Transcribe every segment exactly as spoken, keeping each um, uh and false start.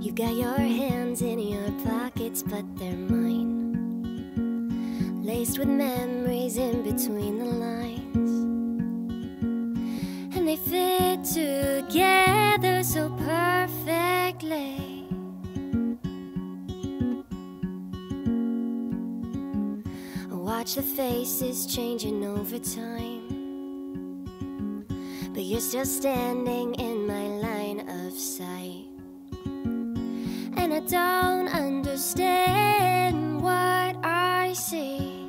You got your hands in your pockets, but they're mine, laced with memories in between the lines, and they fit together so perfectly. Watch the faces changing over time, but you're still standing in my line of sight. And I don't understand what I see.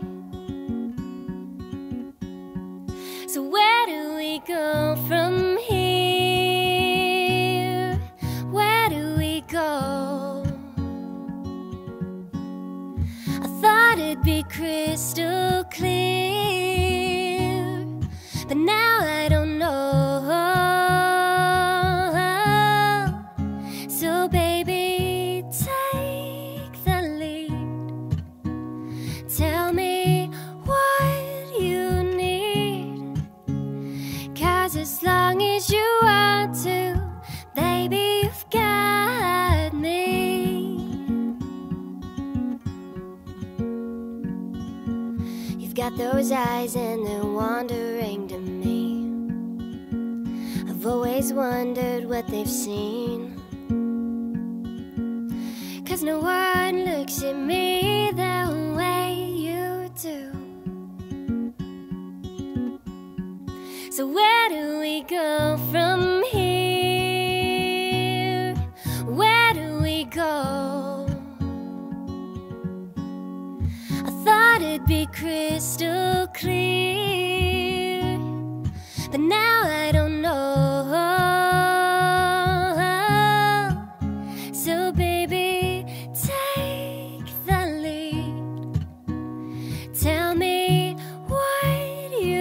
So where do we go from here? Where do we go? I thought it'd be crystal clear, but now I don't know. So baby, tell me what you need, 'cause as long as you want to, baby, you've got me. You've got those eyes and they're wandering to me. I've always wondered what they've seen, 'cause no one looks at me that way. So where do we go from here? Where do we go? I thought it'd be crystal clear, but now I don't know. So baby, take the lead. Tell me what you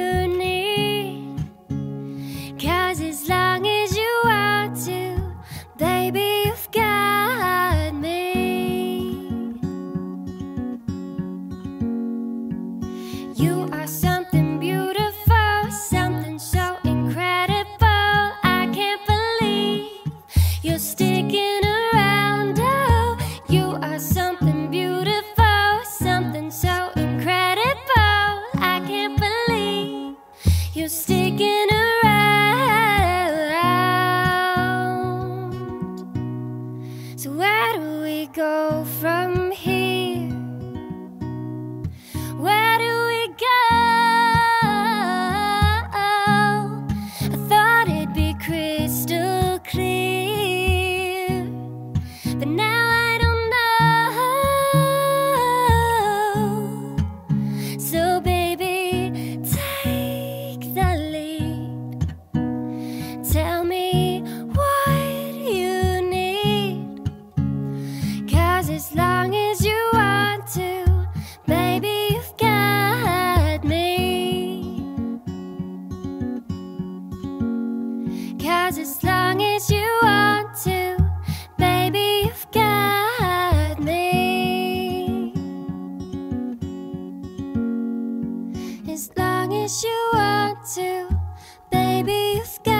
as long as you want to, baby, you've got me. You are something beautiful, something so incredible. I can't believe you're sticking around. Oh, you are something beautiful, something so incredible. I can't believe you're sticking around. So where do we go from here? Where do we go? I thought it'd be crystal clear, but now I don't know. So baby, take the lead. Tell me what you as long as you want to, baby, you've got me. 'Cause as long as you want to, baby, you've got me. As long as you want to, baby, you've got me.